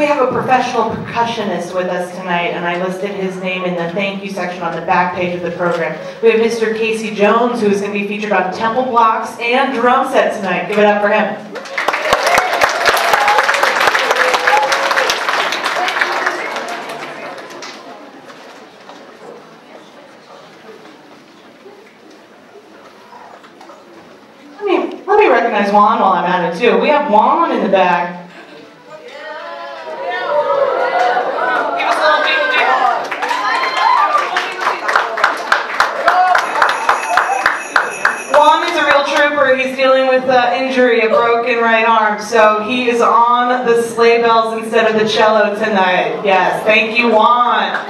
We have a professional percussionist with us tonight, and I listed his name in the thank you section on the back page of the program. We have Mr. Casey Jones, who is going to be featured on temple blocks and drum set tonight. Give it up for him. Let me recognize Juan while I'm at it, too. We have Juan in the back. He's dealing with an injury, a broken right arm, so he is on the sleigh bells instead of the cello tonight. Yes, thank you, Juan.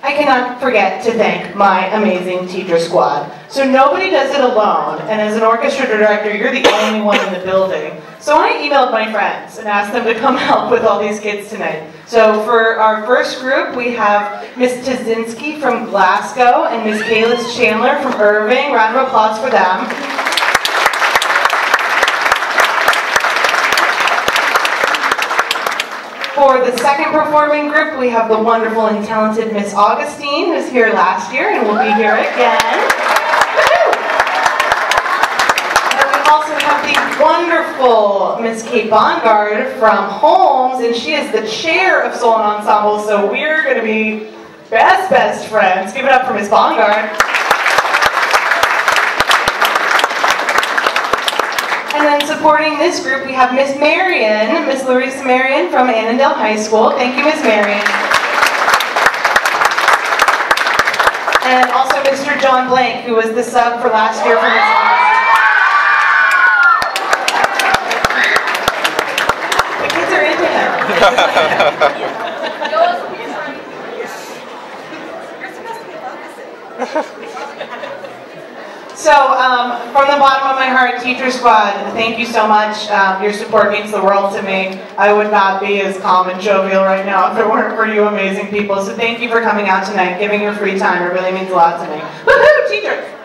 I cannot forget to thank my amazing teacher squad. So nobody does it alone, and as an orchestra director, you're the only one in the building. So I emailed my friends and asked them to come help with all these kids tonight. So for our first group, we have Miss Tuzinski from Glasgow and Miss Kayla Chandler from Irving. Round of applause for them. For the second performing group, we have the wonderful and talented Miss Augustine, who's here last year and will be here again. And we also have the wonderful Miss Kate Bongard from Holmes, and she is the chair of Soul and Ensemble, so we're going to be best friends. Give it up for Miss Bongard. And then supporting this group, we have Miss Marion, Miss Larissa Marion from Annandale High School. Thank you, Miss Marion. And also Mr. John Blank, who was the sub for last year for Miss Augustine. The kids are into him. You're supposed to be focusing. So from the bottom of my heart, Teacher Squad, thank you so much. Your support means the world to me. I would not be as calm and jovial right now if it weren't for you amazing people. So thank you for coming out tonight, giving your free time. It really means a lot to me. Woohoo, teacher!